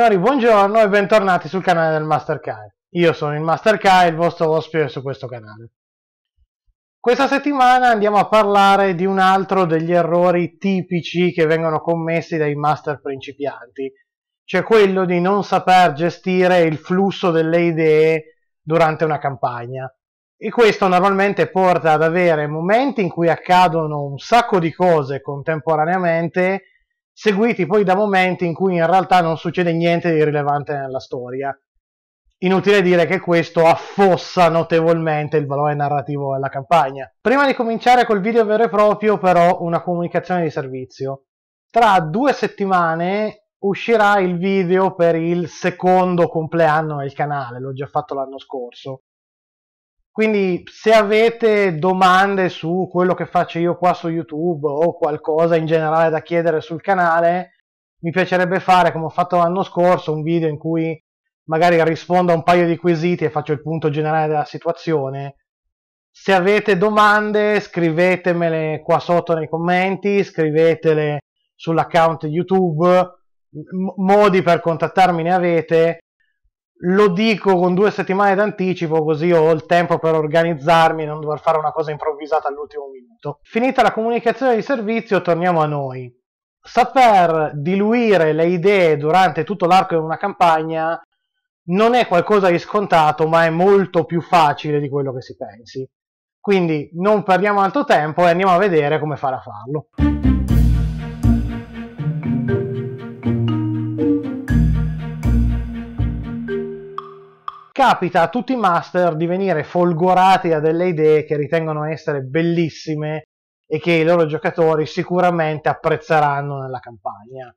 Signori, buongiorno e bentornati sul canale del Master Kai. Io sono il Master Kai, il vostro ospite su questo canale. Questa settimana andiamo a parlare di un altro degli errori tipici che vengono commessi dai master principianti, cioè quello di non saper gestire il flusso delle idee durante una campagna. E questo normalmente porta ad avere momenti in cui accadono un sacco di cose contemporaneamente, seguiti poi da momenti in cui in realtà non succede niente di rilevante nella storia. Inutile dire che questo affossa notevolmente il valore narrativo della campagna. Prima di cominciare col video vero e proprio, però, una comunicazione di servizio. Tra 2 settimane uscirà il video per il secondo compleanno del canale, l'ho già fatto l'anno scorso. Quindi se avete domande su quello che faccio io qua su YouTube o qualcosa in generale da chiedere sul canale, mi piacerebbe fare, come ho fatto l'anno scorso, un video in cui magari rispondo a un paio di quesiti e faccio il punto generale della situazione. Se avete domande scrivetemele qua sotto nei commenti, scrivetele sull'account YouTube, modi per contattarmi ne avete. Lo dico con 2 settimane d'anticipo, così ho il tempo per organizzarmi e non dover fare una cosa improvvisata all'ultimo minuto. Finita la comunicazione di servizio, torniamo a noi. Saper diluire le idee durante tutto l'arco di una campagna non è qualcosa di scontato, ma è molto più facile di quello che si pensi. Quindi non perdiamo altro tempo e andiamo a vedere come fare a farlo. Capita a tutti i master di venire folgorati da delle idee che ritengono essere bellissime e che i loro giocatori sicuramente apprezzeranno nella campagna.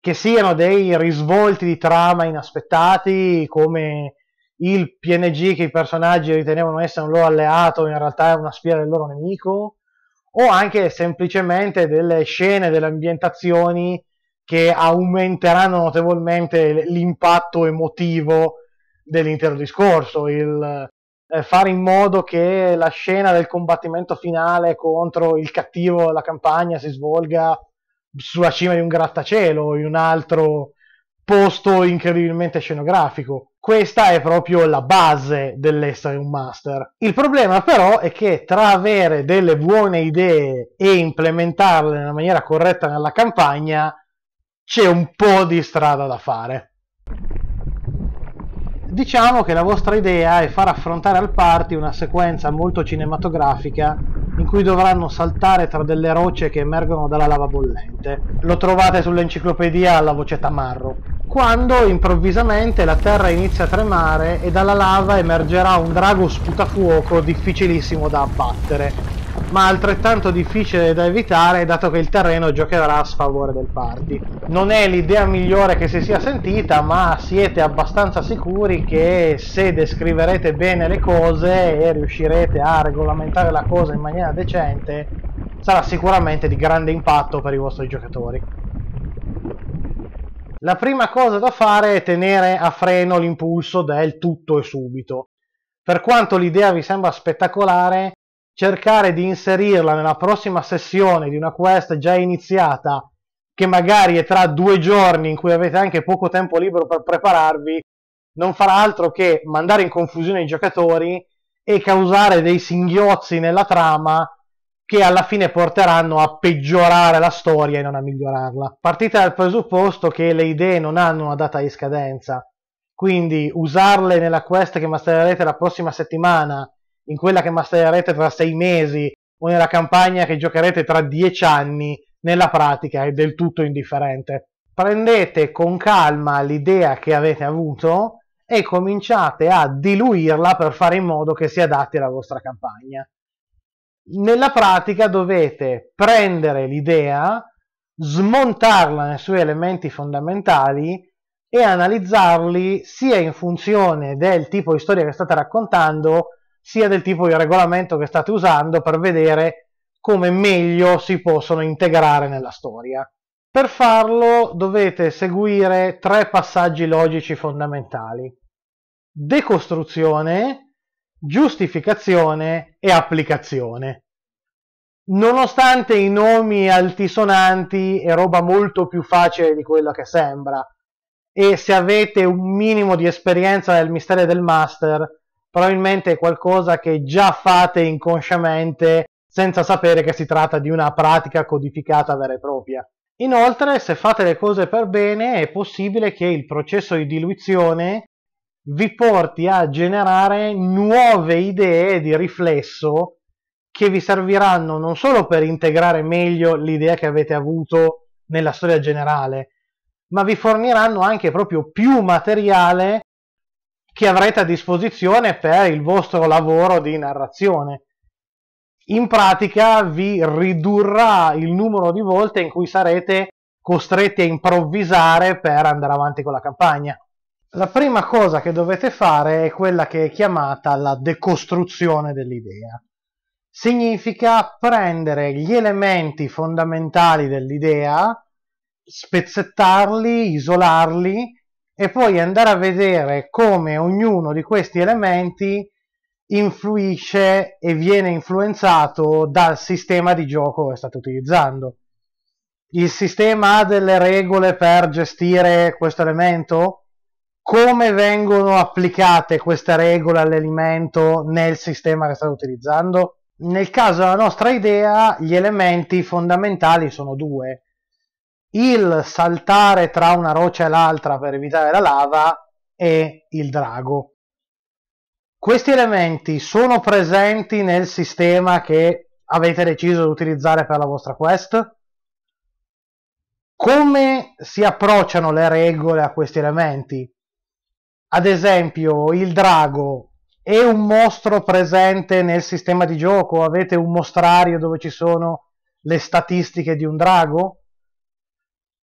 Che siano dei risvolti di trama inaspettati, come il PNG che i personaggi ritenevano essere un loro alleato, in realtà è una spia del loro nemico, o anche semplicemente delle scene, delle ambientazioni che aumenteranno notevolmente l'impatto emotivo dell'intero discorso. Il fare in modo che la scena del combattimento finale contro il cattivo della campagna si svolga sulla cima di un grattacielo, in un altro posto incredibilmente scenografico. Questa è proprio la base dell'essere un master. Il problema però è che tra avere delle buone idee e implementarle nella maniera corretta nella campagna c'è un po' di strada da fare. Diciamo che la vostra idea è far affrontare al party una sequenza molto cinematografica in cui dovranno saltare tra delle rocce che emergono dalla lava bollente. Lo trovate sull'enciclopedia alla voce tamarro. Quando improvvisamente la terra inizia a tremare e dalla lava emergerà un drago sputafuoco difficilissimo da abbattere, ma altrettanto difficile da evitare dato che il terreno giocherà a sfavore del party. Non è l'idea migliore che si sia sentita, ma siete abbastanza sicuri che se descriverete bene le cose e riuscirete a regolamentare la cosa in maniera decente, sarà sicuramente di grande impatto per i vostri giocatori. La prima cosa da fare è tenere a freno l'impulso del tutto e subito. Per quanto l'idea vi sembra spettacolare, cercare di inserirla nella prossima sessione di una quest già iniziata, che magari è tra 2 giorni in cui avete anche poco tempo libero per prepararvi, non farà altro che mandare in confusione i giocatori e causare dei singhiozzi nella trama che alla fine porteranno a peggiorare la storia e non a migliorarla. Partite dal presupposto che le idee non hanno una data di scadenza, quindi usarle nella quest che mastererete la prossima settimana, in quella che mastererete tra 6 mesi o nella campagna che giocherete tra 10 anni, nella pratica è del tutto indifferente. Prendete con calma l'idea che avete avuto e cominciate a diluirla per fare in modo che si adatti alla vostra campagna. Nella pratica dovete prendere l'idea, smontarla nei suoi elementi fondamentali e analizzarli sia in funzione del tipo di storia che state raccontando, sia del tipo di regolamento che state usando, per vedere come meglio si possono integrare nella storia. Per farlo dovete seguire 3 passaggi logici fondamentali: decostruzione, giustificazione e applicazione. Nonostante i nomi altisonanti, è roba molto più facile di quello che sembra. e se avete un minimo di esperienza nel mistero del Master, probabilmente è qualcosa che già fate inconsciamente senza sapere che si tratta di una pratica codificata vera e propria. Inoltre, se fate le cose per bene, è possibile che il processo di diluizione vi porti a generare nuove idee di riflesso che vi serviranno non solo per integrare meglio l'idea che avete avuto nella storia generale, ma vi forniranno anche proprio più materiale che avrete a disposizione per il vostro lavoro di narrazione. In pratica vi ridurrà il numero di volte in cui sarete costretti a improvvisare per andare avanti con la campagna. La prima cosa che dovete fare è quella che è chiamata la decostruzione dell'idea. Significa prendere gli elementi fondamentali dell'idea, spezzettarli, isolarli e poi andare a vedere come ognuno di questi elementi influisce e viene influenzato dal sistema di gioco che state utilizzando. Il sistema ha delle regole per gestire questo elemento? Come vengono applicate queste regole all'elemento nel sistema che state utilizzando? Nel caso della nostra idea, gli elementi fondamentali sono due: il saltare tra una roccia e l'altra per evitare la lava e il drago. Questi elementi sono presenti nel sistema che avete deciso di utilizzare per la vostra quest? Come si approcciano le regole a questi elementi? Ad esempio, il drago è un mostro presente nel sistema di gioco? Avete un mostrario dove ci sono le statistiche di un drago?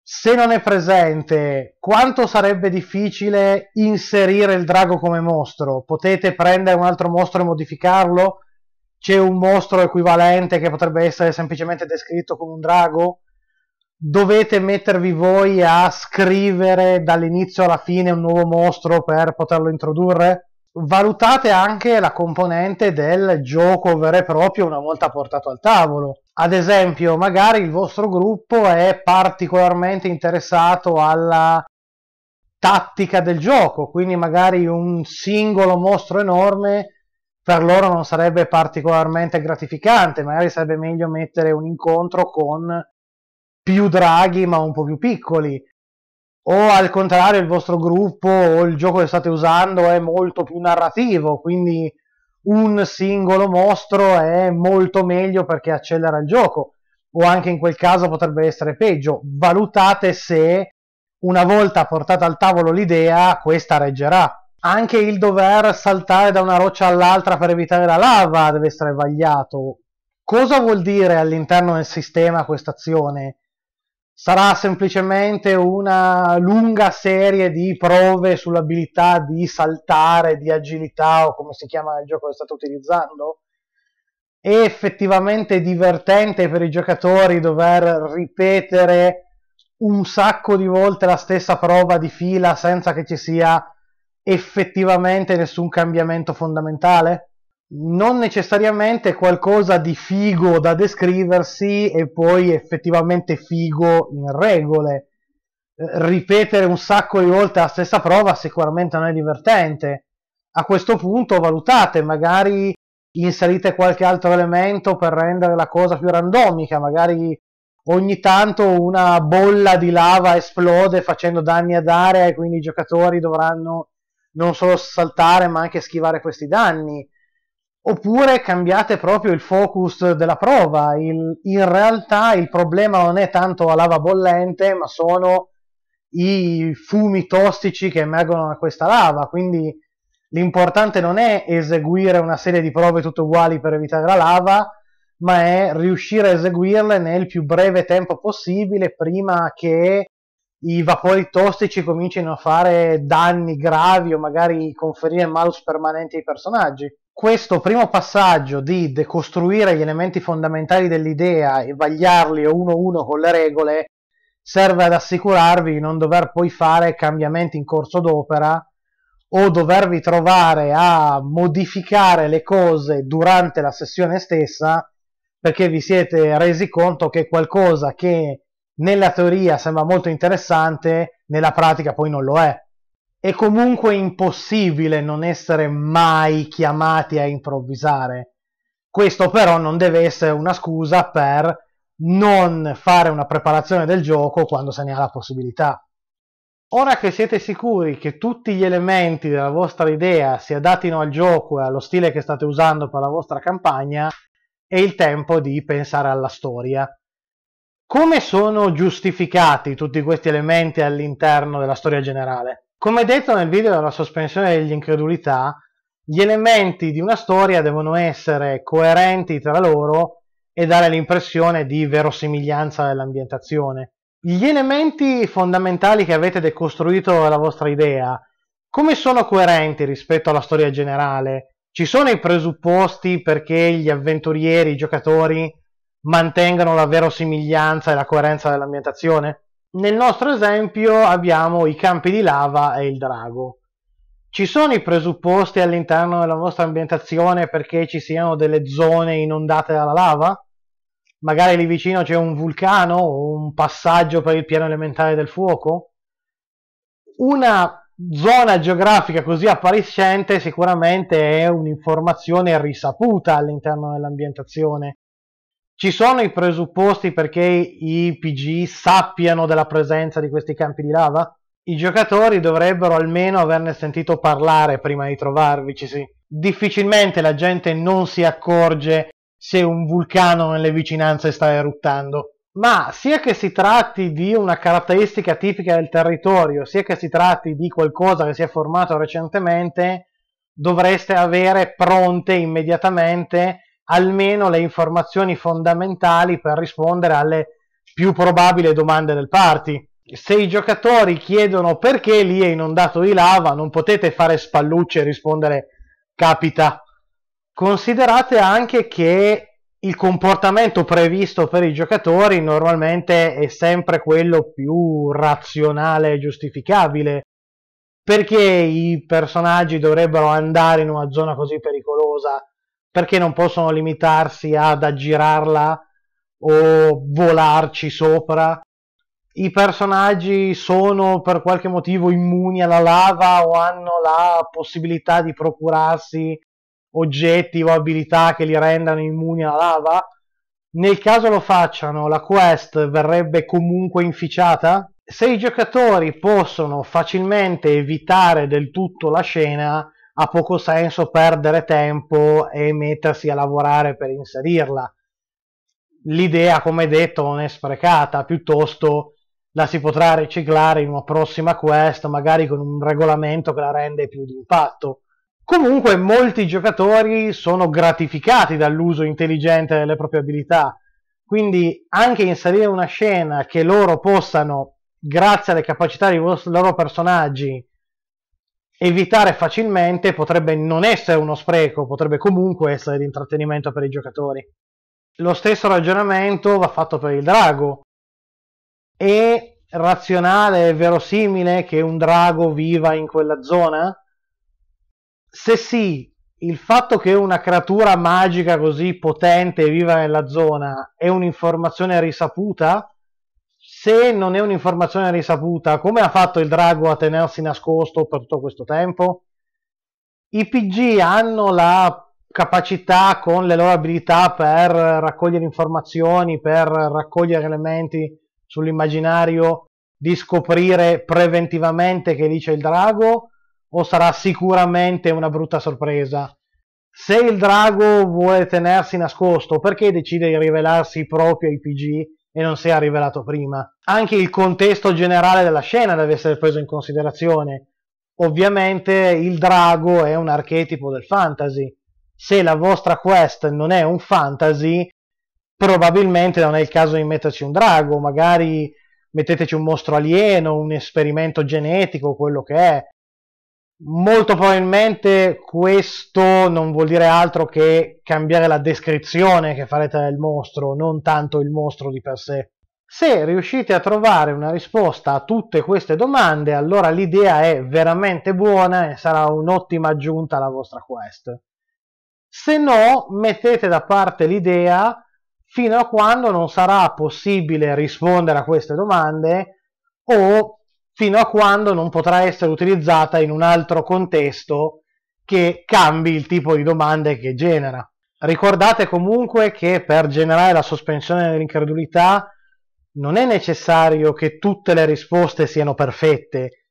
Se non è presente, quanto sarebbe difficile inserire il drago come mostro? Potete prendere un altro mostro e modificarlo? C'è un mostro equivalente che potrebbe essere semplicemente descritto come un drago? Dovete mettervi voi a scrivere dall'inizio alla fine un nuovo mostro per poterlo introdurre? Valutate anche la componente del gioco vero e proprio una volta portato al tavolo. Ad esempio, magari il vostro gruppo è particolarmente interessato alla tattica del gioco, quindi magari un singolo mostro enorme per loro non sarebbe particolarmente gratificante, magari sarebbe meglio mettere un incontro con più draghi ma un po' più piccoli, o al contrario il vostro gruppo o il gioco che state usando è molto più narrativo, quindi un singolo mostro è molto meglio perché accelera il gioco, o anche in quel caso potrebbe essere peggio. Valutate se una volta portata al tavolo l'idea questa reggerà. Anche il dover saltare da una roccia all'altra per evitare la lava deve essere vagliato. Cosa vuol dire all'interno del sistema questa azione? Sarà semplicemente una lunga serie di prove sull'abilità di saltare, di agilità o come si chiama il gioco che state utilizzando? È effettivamente divertente per i giocatori dover ripetere un sacco di volte la stessa prova di fila senza che ci sia effettivamente nessun cambiamento fondamentale? Non necessariamente qualcosa di figo da descriversi e poi effettivamente figo in regole. Ripetere un sacco di volte la stessa prova sicuramente non è divertente. A questo punto valutate, magari inserite qualche altro elemento per rendere la cosa più randomica, magari ogni tanto una bolla di lava esplode facendo danni ad area e quindi i giocatori dovranno non solo saltare ma anche schivare questi danni. Oppure cambiate proprio il focus della prova, in realtà il problema non è tanto la lava bollente ma sono i fumi tossici che emergono da questa lava, quindi l'importante non è eseguire una serie di prove tutte uguali per evitare la lava, ma è riuscire a eseguirle nel più breve tempo possibile prima che i vapori tossici comincino a fare danni gravi o magari conferire malus permanenti ai personaggi. Questo primo passaggio di decostruire gli elementi fondamentali dell'idea e vagliarli uno a uno con le regole serve ad assicurarvi di non dover poi fare cambiamenti in corso d'opera o dovervi trovare a modificare le cose durante la sessione stessa perché vi siete resi conto che qualcosa che nella teoria sembra molto interessante, nella pratica poi non lo è. È comunque impossibile non essere mai chiamati a improvvisare. Questo però non deve essere una scusa per non fare una preparazione del gioco quando se ne ha la possibilità. Ora che siete sicuri che tutti gli elementi della vostra idea si adattino al gioco e allo stile che state usando per la vostra campagna, è il tempo di pensare alla storia. Come sono giustificati tutti questi elementi all'interno della storia generale? Come detto nel video della sospensione dell'incredulità, gli elementi di una storia devono essere coerenti tra loro e dare l'impressione di verosimiglianza dell'ambientazione. Gli elementi fondamentali che avete decostruito dalla vostra idea, come sono coerenti rispetto alla storia generale? Ci sono i presupposti perché gli avventurieri, i giocatori, mantengano la verosimiglianza e la coerenza dell'ambientazione? Nel nostro esempio abbiamo i campi di lava e il drago. Ci sono i presupposti all'interno della vostra ambientazione perché ci siano delle zone inondate dalla lava? Magari lì vicino c'è un vulcano o un passaggio per il piano elementare del fuoco? Una zona geografica così appariscente sicuramente è un'informazione risaputa all'interno dell'ambientazione. Ci sono i presupposti perché i PG sappiano della presenza di questi campi di lava? I giocatori dovrebbero almeno averne sentito parlare prima di trovarvici, sì. Difficilmente la gente non si accorge se un vulcano nelle vicinanze sta eruttando. Ma sia che si tratti di una caratteristica tipica del territorio, sia che si tratti di qualcosa che si è formato recentemente, dovreste avere pronte immediatamente almeno le informazioni fondamentali per rispondere alle più probabili domande del party. Se i giocatori chiedono perché lì è inondato di lava, non potete fare spallucce e rispondere capita. Considerate anche che il comportamento previsto per i giocatori normalmente è sempre quello più razionale e giustificabile. Perché i personaggi dovrebbero andare in una zona così pericolosa? Perché non possono limitarsi ad aggirarla o volarci sopra? I personaggi sono per qualche motivo immuni alla lava o hanno la possibilità di procurarsi oggetti o abilità che li rendano immuni alla lava? Nel caso lo facciano, la quest verrebbe comunque inficiata? Se i giocatori possono facilmente evitare del tutto la scena, ha poco senso perdere tempo e mettersi a lavorare per inserirla. L'idea, come detto, non è sprecata, piuttosto la si potrà riciclare in una prossima quest, magari con un regolamento che la rende più di impatto. Comunque molti giocatori sono gratificati dall'uso intelligente delle proprie abilità, quindi anche inserire una scena che loro possano, grazie alle capacità dei loro personaggi, evitare facilmente potrebbe non essere uno spreco, potrebbe comunque essere di intrattenimento per i giocatori. Lo stesso ragionamento va fatto per il drago. È razionale e verosimile che un drago viva in quella zona? Se sì, il fatto che una creatura magica così potente viva nella zona è un'informazione risaputa? Se non è un'informazione risaputa, come ha fatto il drago a tenersi nascosto per tutto questo tempo? I PG hanno la capacità con le loro abilità per raccogliere informazioni, per raccogliere elementi sull'immaginario, di scoprire preventivamente che lì c'è il drago? O sarà sicuramente una brutta sorpresa? Se il drago vuole tenersi nascosto, perché decide di rivelarsi proprio ai PG e non si è rivelato prima? Anche il contesto generale della scena deve essere preso in considerazione. Ovviamente il drago è un archetipo del fantasy. Se la vostra quest non è un fantasy, probabilmente non è il caso di metterci un drago, magari metteteci un mostro alieno, un esperimento genetico, quello che è. Molto probabilmente questo non vuol dire altro che cambiare la descrizione che farete del mostro, non tanto il mostro di per sé. Se riuscite a trovare una risposta a tutte queste domande, allora l'idea è veramente buona e sarà un'ottima aggiunta alla vostra quest. Se no, mettete da parte l'idea, fino a quando non sarà possibile rispondere a queste domande o fino a quando non potrà essere utilizzata in un altro contesto che cambi il tipo di domande che genera. Ricordate comunque che per generare la sospensione dell'incredulità non è necessario che tutte le risposte siano perfette,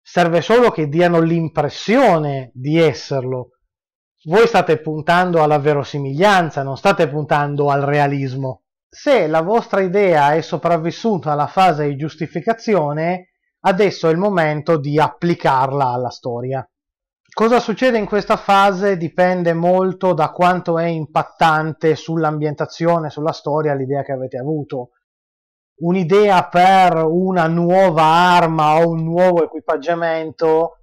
serve solo che diano l'impressione di esserlo. Voi state puntando alla verosimiglianza, non state puntando al realismo. Se la vostra idea è sopravvissuta alla fase di giustificazione, adesso è il momento di applicarla alla storia. Cosa succede in questa fase dipende molto da quanto è impattante sull'ambientazione, sulla storia, l'idea che avete avuto. Un'idea per una nuova arma o un nuovo equipaggiamento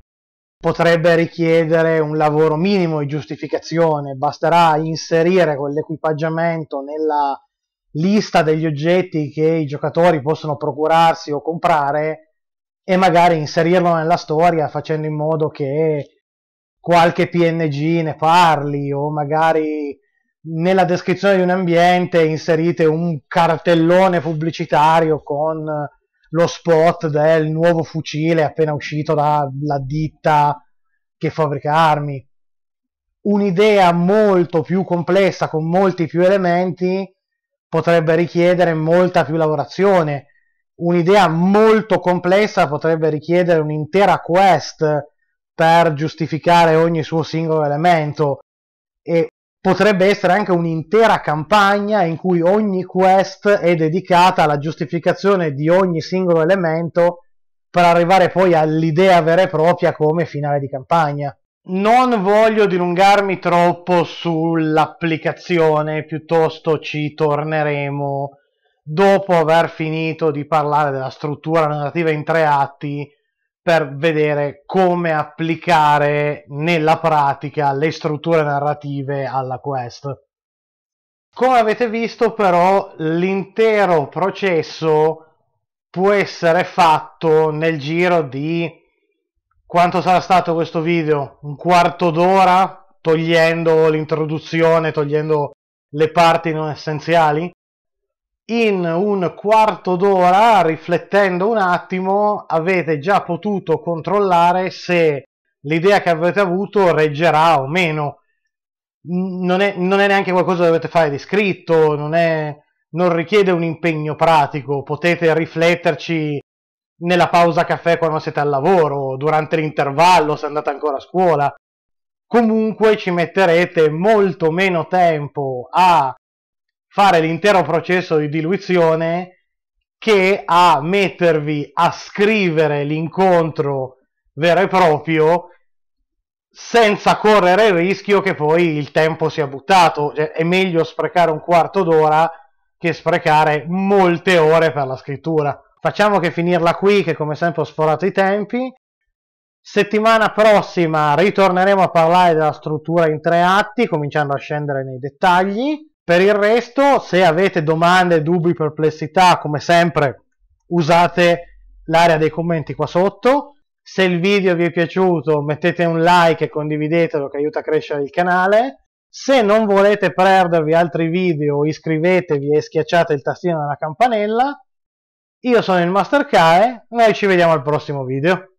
potrebbe richiedere un lavoro minimo di giustificazione, basterà inserire quell'equipaggiamento nella lista degli oggetti che i giocatori possono procurarsi o comprare e magari inserirlo nella storia facendo in modo che qualche PNG ne parli o magari nella descrizione di un ambiente inserite un cartellone pubblicitario con lo spot del nuovo fucile appena uscito dalla ditta che fabbrica armi. Un'idea molto più complessa con molti più elementi potrebbe richiedere molta più lavorazione. Un'idea molto complessa potrebbe richiedere un'intera quest per giustificare ogni suo singolo elemento e potrebbe essere anche un'intera campagna in cui ogni quest è dedicata alla giustificazione di ogni singolo elemento per arrivare poi all'idea vera e propria come finale di campagna. Non voglio dilungarmi troppo sull'applicazione, piuttosto ci torneremo dopo aver finito di parlare della struttura narrativa in 3 atti per vedere come applicare nella pratica le strutture narrative alla quest. Come avete visto però l'intero processo può essere fatto nel giro di, quanto sarà stato questo video? Un quarto d'ora, togliendo l'introduzione, togliendo le parti non essenziali? In un quarto d'ora, riflettendo un attimo, avete già potuto controllare se l'idea che avete avuto reggerà o meno. Non è neanche qualcosa che dovete fare di scritto, non richiede un impegno pratico, potete rifletterci nella pausa caffè quando siete al lavoro, durante l'intervallo se andate ancora a scuola. Comunque ci metterete molto meno tempo a fare l'intero processo di diluizione che a mettervi a scrivere l'incontro vero e proprio senza correre il rischio che poi il tempo sia buttato. Cioè, è meglio sprecare un quarto d'ora che sprecare molte ore per la scrittura. Facciamo che finirla qui, che come sempre ho sforato i tempi. Settimana prossima ritorneremo a parlare della struttura in 3 atti, cominciando a scendere nei dettagli. Per il resto, se avete domande, dubbi, perplessità, come sempre usate l'area dei commenti qua sotto. Se il video vi è piaciuto mettete un like e condividetelo, che aiuta a crescere il canale. Se non volete perdervi altri video iscrivetevi e schiacciate il tastino della campanella. Io sono il Master Kai, noi ci vediamo al prossimo video.